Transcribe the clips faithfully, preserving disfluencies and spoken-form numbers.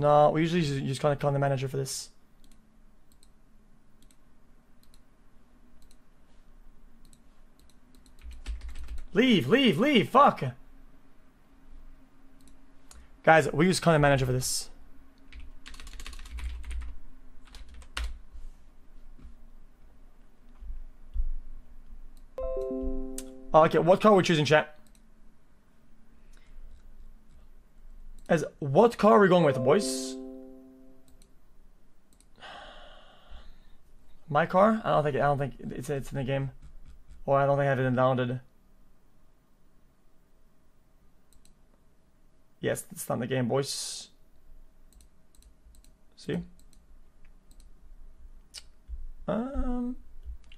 No, we usually just, just kind of call the manager for this. Leave, leave, leave, fuck! Guys, we use content manager for this. Oh, okay, what car are we choosing, chat? As what car are we going with, boys? My car? I don't think I don't think it's it's in the game. Or I don't think I have it downloaded. Yes, it's not the game, boys. See? Um,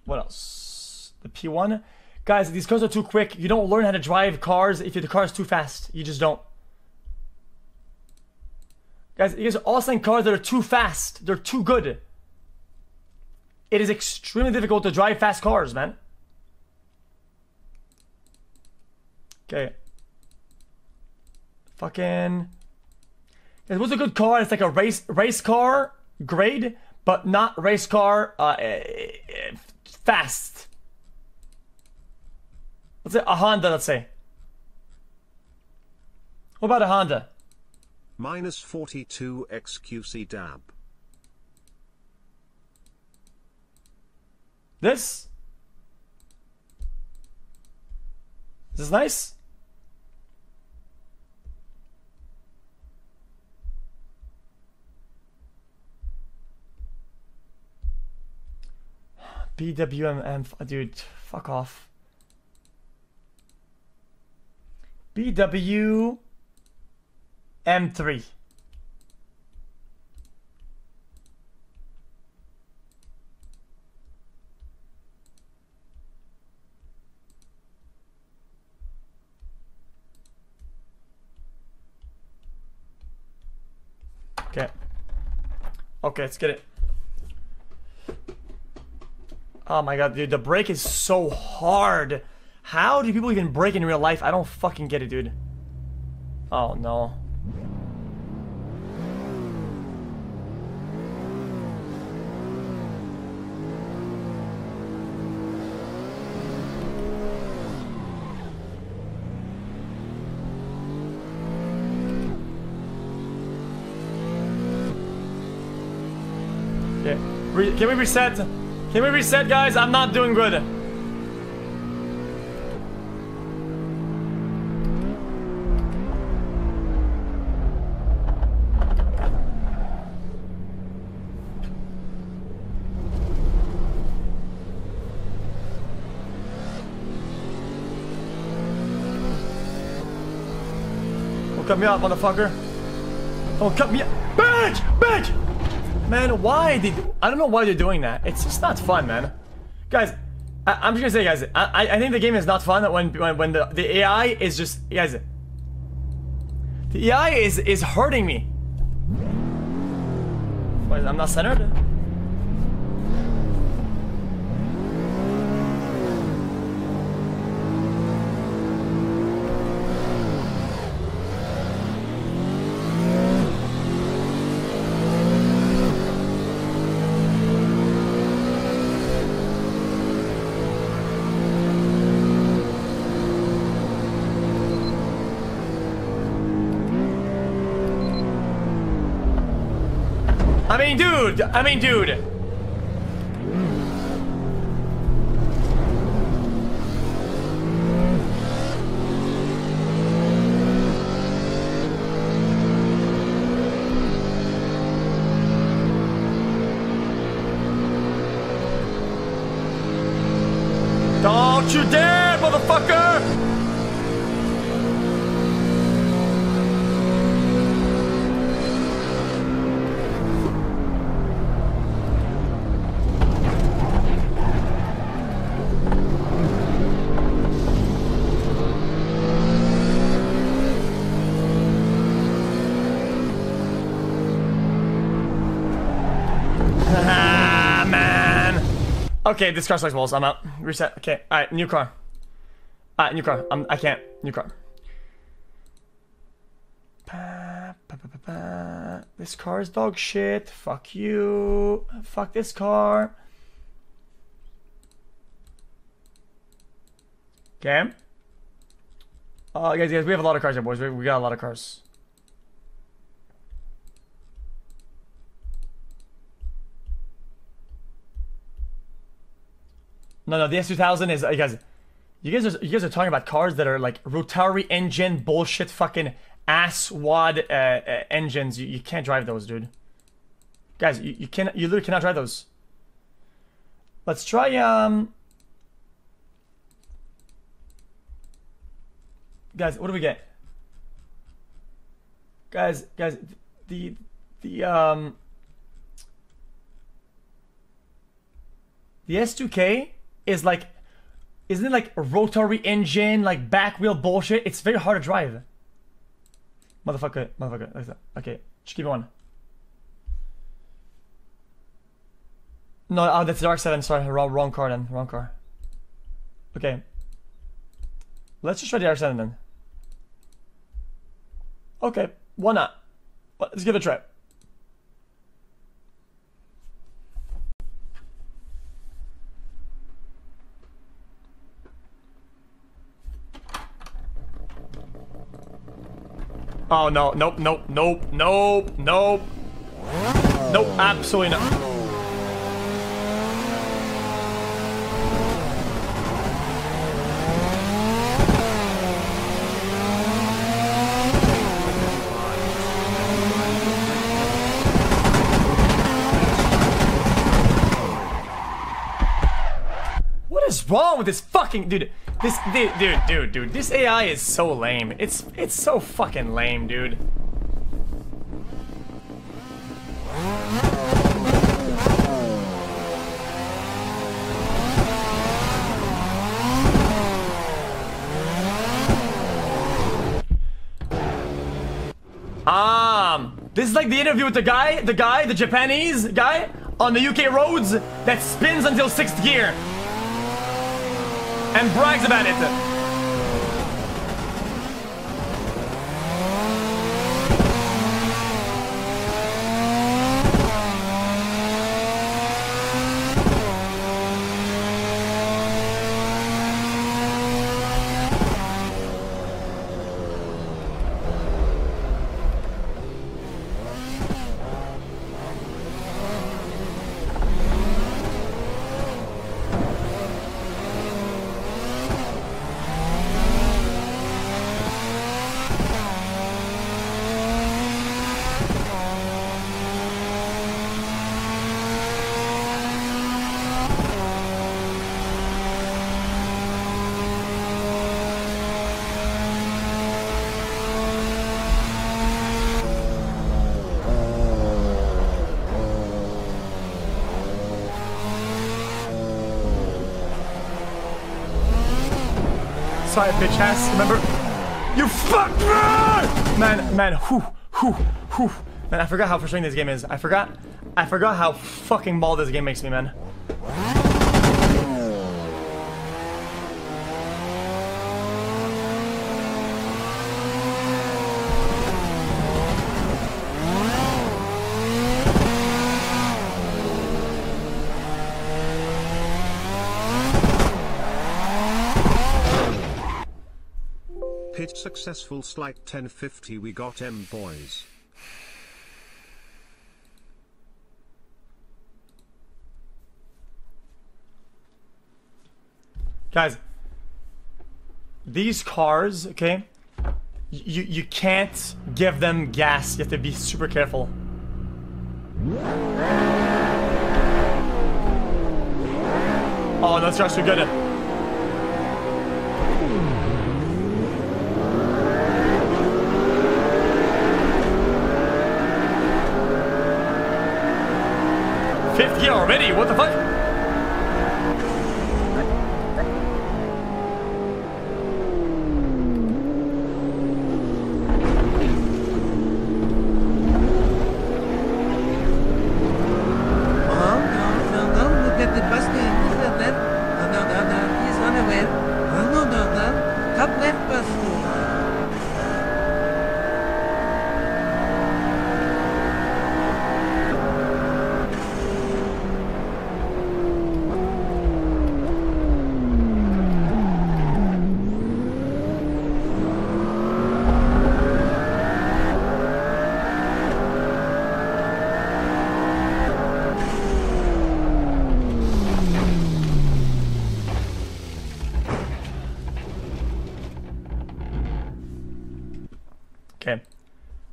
what else? The P one. Guys, these cars are too quick. You don't learn how to drive cars if the car is too fast. You just don't. Guys, you guys are all selling cars that are too fast. They're too good. It is extremely difficult to drive fast cars, man. Okay. Fucking, it was a good car. It's like a race race car grade, but not race car uh, fast. Let's say a Honda. Let's say. What about a Honda? Minus forty-two xQc dab. This. This is nice. B W M, dude, fuck off. B W M three. Okay. Okay, let's get it. Oh my god, dude, the brake is so hard. How do people even brake in real life? I don't fucking get it, dude. Oh no. Okay. Re- can we reset? Can we reset, guys? I'm not doing good. Don't cut me off, motherfucker. Don't cut me off. Bitch! Bitch! Man, why did... I don't know why they're doing that. It's just not fun, man. Guys, I, I'm just gonna say, guys, I, I think the game is not fun when when, when the, the A I is just... Guys, the A I is, is hurting me. I'm not centered. I mean, dude, I mean, dude. Don't you dare, motherfucker! Okay, this car sucks balls. I'm out. Reset. Okay. All right, new car. All right, new car. I'm, I can't. New car. This car is dog shit. Fuck you. Fuck this car. Okay. Uh, guys, guys, we have a lot of cars here, boys. We, we got a lot of cars. No, no, the S two thousand is, uh, guys, you guys, are, you guys are talking about cars that are like rotary engine bullshit fucking ass wad uh, uh, engines. You, you can't drive those, dude. Guys, you, you can't, you literally cannot drive those. Let's try, um... guys, what do we get? Guys, guys, the, the, um... the S two K is like, isn't it like a rotary engine, like back wheel bullshit? It's very hard to drive. Motherfucker, motherfucker, like that. Okay, just keep it on. No, oh, that's the R seven, sorry, wrong, wrong car then, wrong car. Okay. Let's just try the R seven then. Okay, why not? Let's give it a try. Oh no, nope, nope, nope, nope, nope. Nope, absolutely not. What is wrong with this fucking dude? This dude, dude, dude, dude, this A I is so lame. It's it's so fucking lame, dude. Um, this is like the interview with the guy, the guy, the Japanese guy on the U K roads that spins until sixth gear and brags about it. Sorry, bitch ass, remember? You fuck me! Man, man, whoo, whoo, whoo. Man, I forgot how frustrating this game is. I forgot, I forgot how fucking bald this game makes me, man. Successful slight ten fifty, we got M boys. Guys, these cars, okay, you you can't give them gas. You have to be super careful. Oh, that's actually good. Fifth gear already, what the fuck?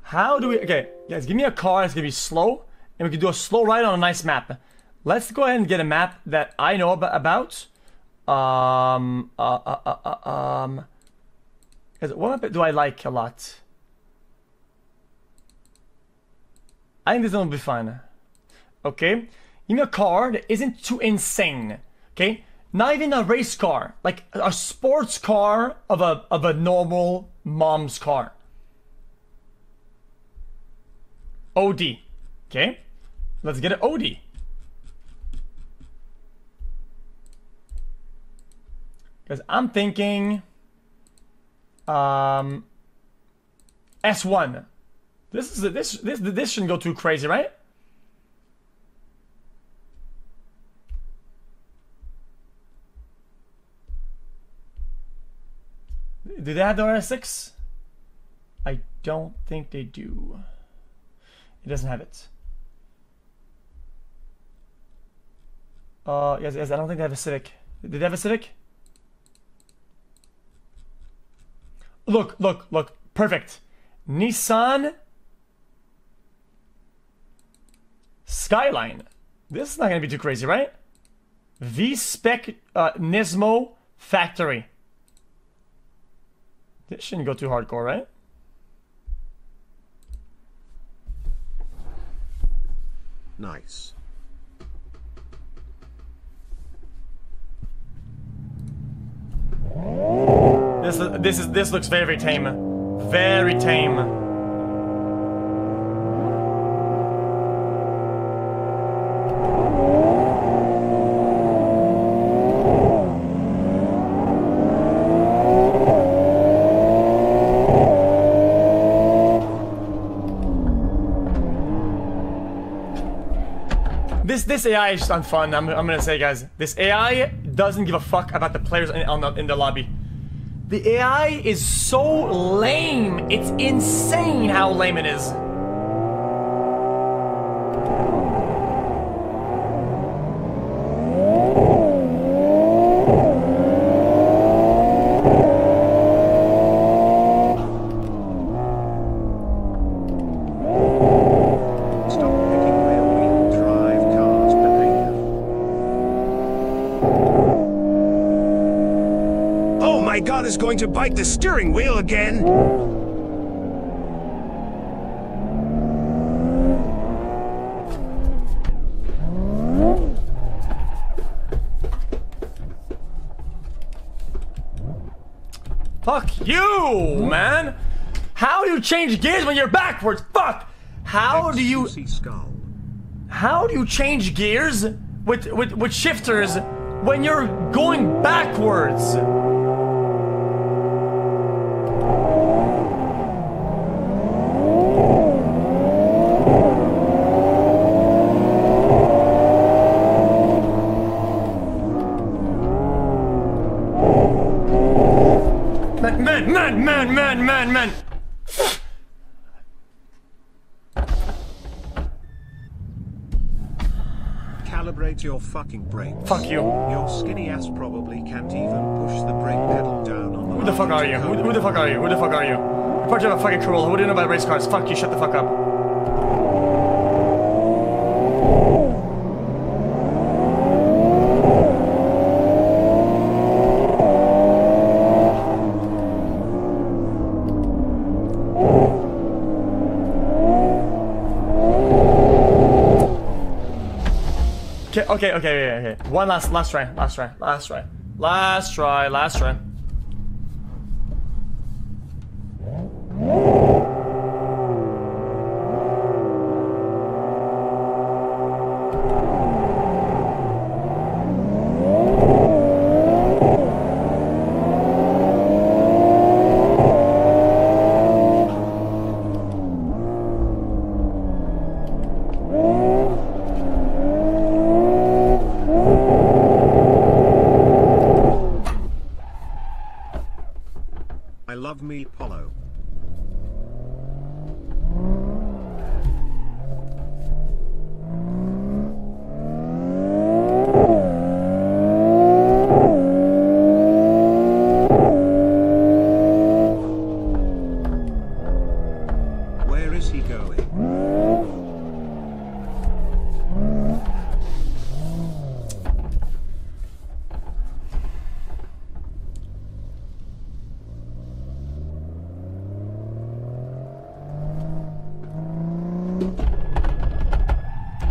How do we... Okay, guys, give me a car that's going to be slow, and we can do a slow ride on a nice map. Let's go ahead and get a map that I know about. Um, uh, uh, uh, uh, um, is it, what map do I like a lot? I think this one will be fun. Okay, give me a car that isn't too insane. Okay, not even a race car, like a sports car of a of a normal mom's car. O D. Okay, let's get an O D. Because I'm thinking, um, S one. This is a, this this this shouldn't go too crazy, right? Do they have the R S six? I don't think they do. It doesn't have it. Uh, yes, yes. I don't think they have a Civic. Did they have a Civic? Look, look, look. Perfect. Nissan Skyline. This is not going to be too crazy, right? V-Spec uh, Nismo factory. This shouldn't go too hardcore, right? Nice. This this is this looks very tame. Very tame. This this A I is just unfun. I'm I'm gonna say, guys, this A I doesn't give a fuck about the players in on the, in the lobby. The A I is so lame. It's insane how lame it is. Is going to bite the steering wheel again. Fuck you, man. How do you change gears when you're backwards? Fuck. How do you How do you change gears with with with shifters when you're going backwards? Man, man, man, man, man. Calibrate your fucking brakes. Fuck you. Your skinny ass probably can't even push the brake pedal down on the Who the fuck are you? Who, who the fuck are you? Who the fuck are you? You're part of a fucking cruel. Who do you know about race cars? Fuck you, shut the fuck up. Okay, okay, okay, okay. One last, last try, last try, last try, last try, last try.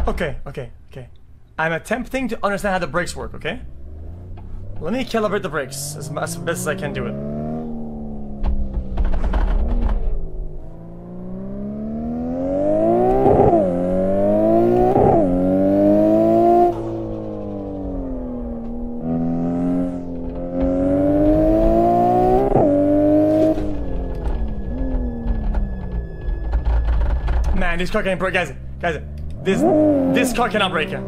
Okay, okay, okay. I'm attempting to understand how the brakes work, okay? Let me calibrate the brakes as best as I can do it. This car can't break, guys. Guys, this this car cannot break here.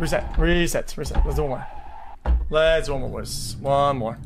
Reset, reset, reset. Let's do one more. Let's do one more, boys. One more.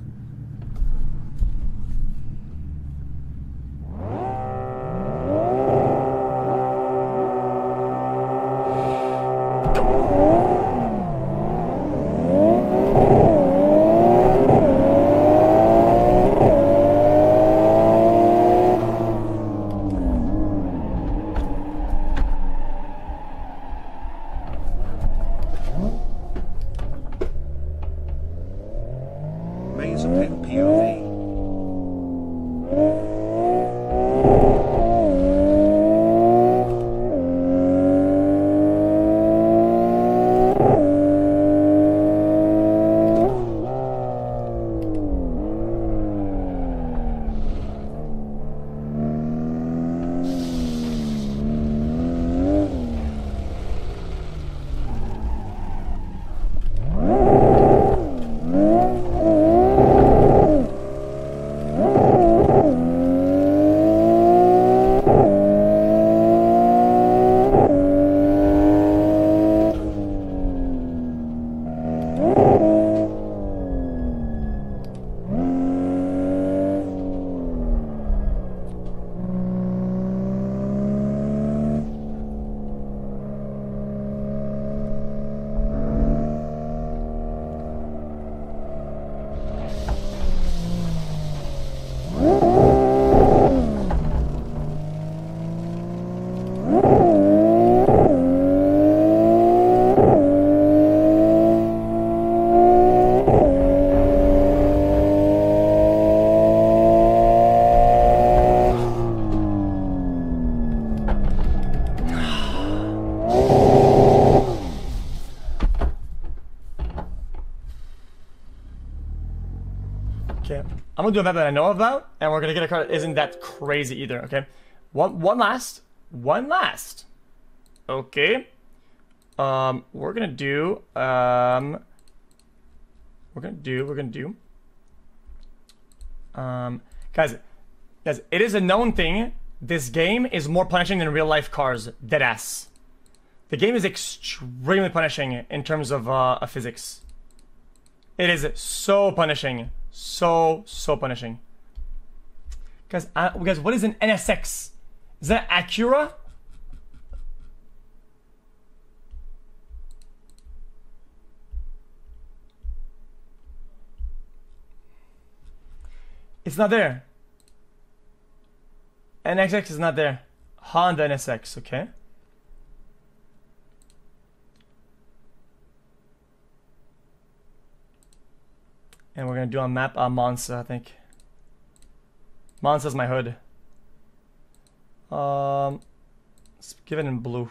I'm gonna do a map that I know about, and we're gonna get a car that isn't that crazy either, okay? One one last. One last. Okay. Um we're gonna do um We're gonna do, we're gonna do. Um guys, guys, it is a known thing. This game is more punishing than real life cars, deadass. The game is extremely punishing in terms of uh of physics. It is so punishing. So, so punishing. Guys, uh, guys, what is an N S X? Is that Acura? It's not there. N S X is not there. Honda N S X, okay. And we're gonna do a map on Monza, I think. Monza's my hood. Um, let's give it in blue.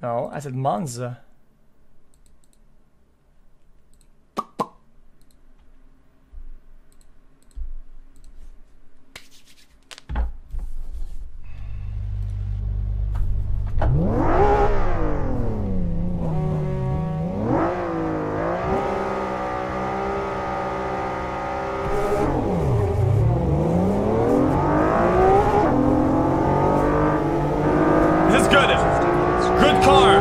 No, I said Monza. Good car!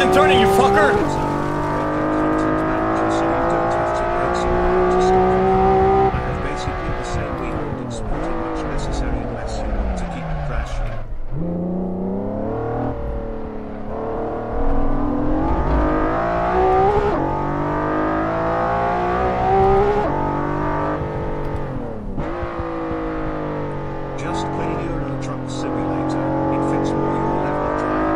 isn't turning, you fucker! I have basically the same we would expect it much necessary unless you want to keep crashing. Just play Euro Truck Simulator, it fits more your level of driving.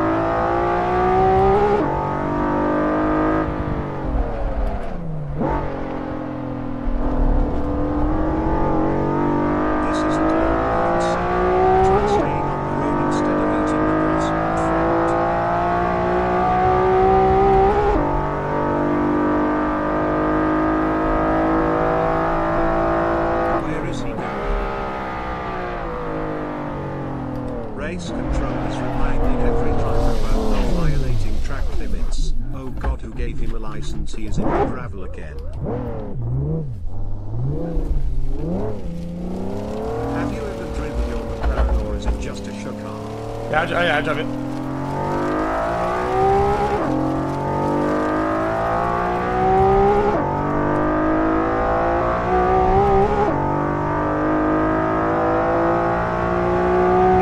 This isn't a long ride, son. Try staying on the road instead of eating the grass, my friend. Where is he going? Race controllers reminding every driver about not violating track limits. Oh god, who gave him a license? He is in the gravel again. Have you ever driven your McLaren, or is it just a show car? Yeah, I, dri- yeah, I drive it.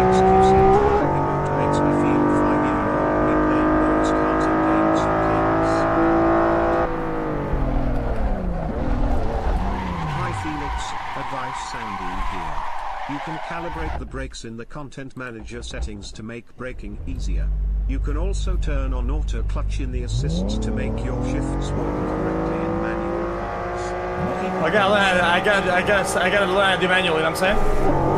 xQc driving remote makes me feel five year old me playing those cars and games for kids. Hi Felix, advice Sandy here. You can calibrate the brakes in the content manager settings to make braking easier. You can also turn on auto clutch in the assists to make your shifts work correctly in manual cars. Looking I gotta learn. I gotta. I gotta. I gotta learn how to do manual. You know what I'm saying?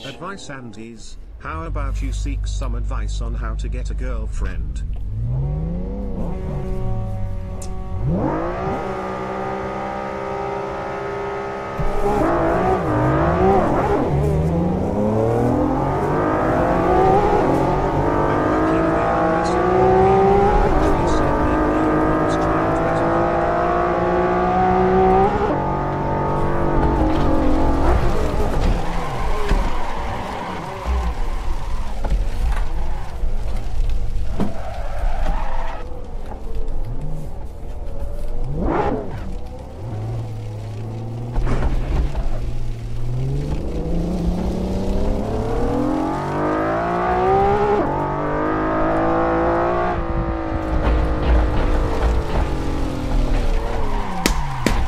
Advice Andes, how about you seek some advice on how to get a girlfriend? I'm working in the R S six movie, and I actually said that Neo once tried to let her in.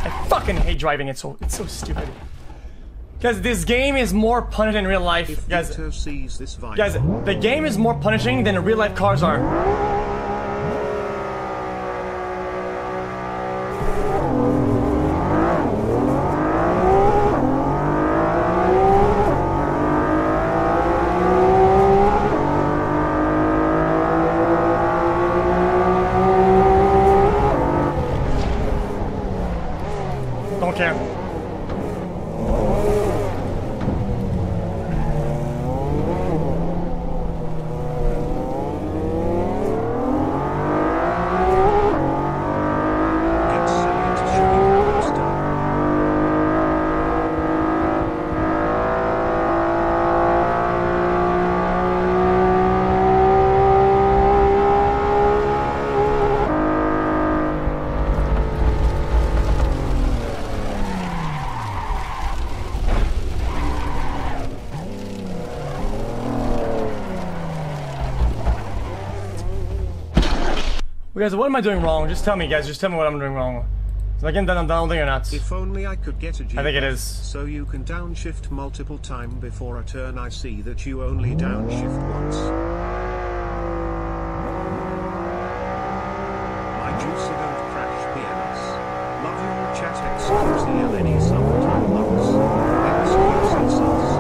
I fucking hate driving. It's so it's so stupid. Guys, this game is more punishing than real life. If Guys, Vito sees this video, guys, the game is more punishing than real life cars are. Don't care. Get Sally to show you how it's done. Guys, what am I doing wrong? Just tell me, guys. Just tell me what I'm doing wrong. So again, then I'm downloading or not? If only I could get a G P S, I think it is. So you can downshift multiple times before a turn. I see that you only downshift once. My juicer don't crash P M S. Love your chat xQc L N E summertime loves. xQc sauce.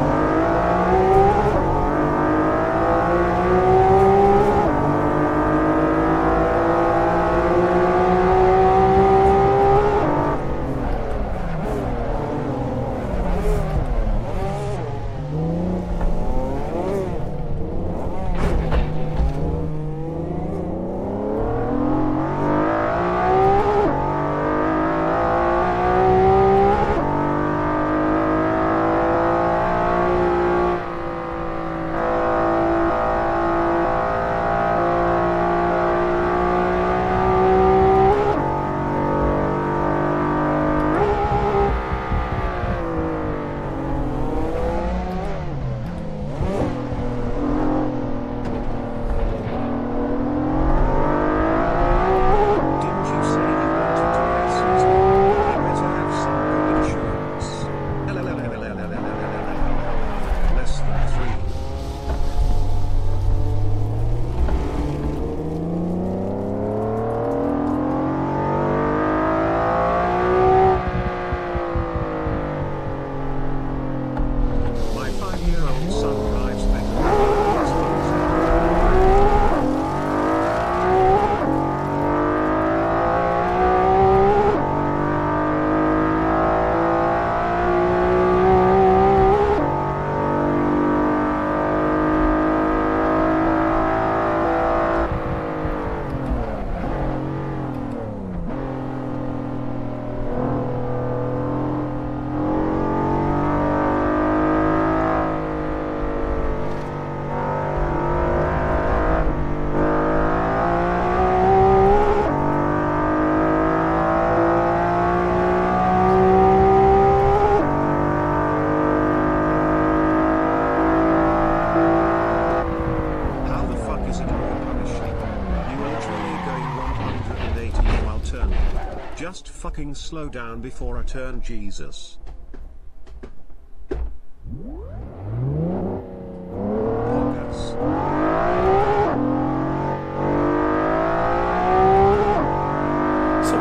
Fucking slow down before I turn, Jesus. So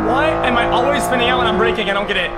why am I always spinning out when I'm braking? I don't get it.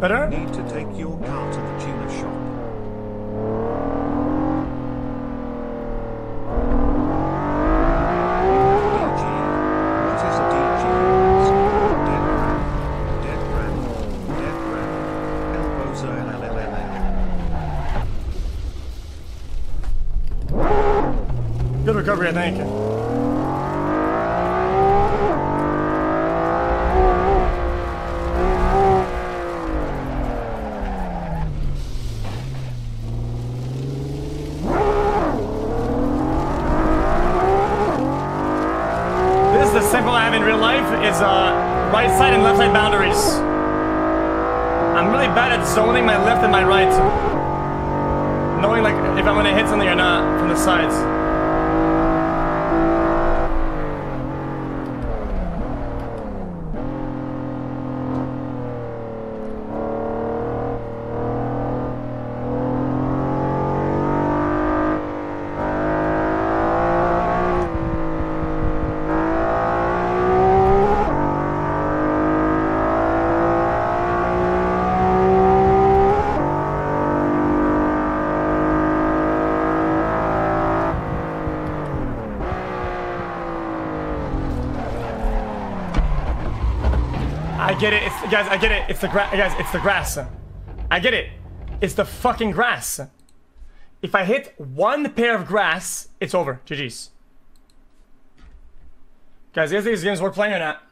Better? Need to take your car to the tuner shop. D G. What is a D G? Dead ram. Dead ram. Dead ram. Elbows are L L L L. Good recovery, I think. Uh, right side and left side boundaries. I'm really bad at zoning my left and my right, knowing like if I'm gonna hit something or not from the sides. I get it. It's, guys, I get it. It's the grass. Guys, it's the grass. I get it. It's the fucking grass. If I hit one pair of grass, it's over. G G's. Guys, these games were playing or not?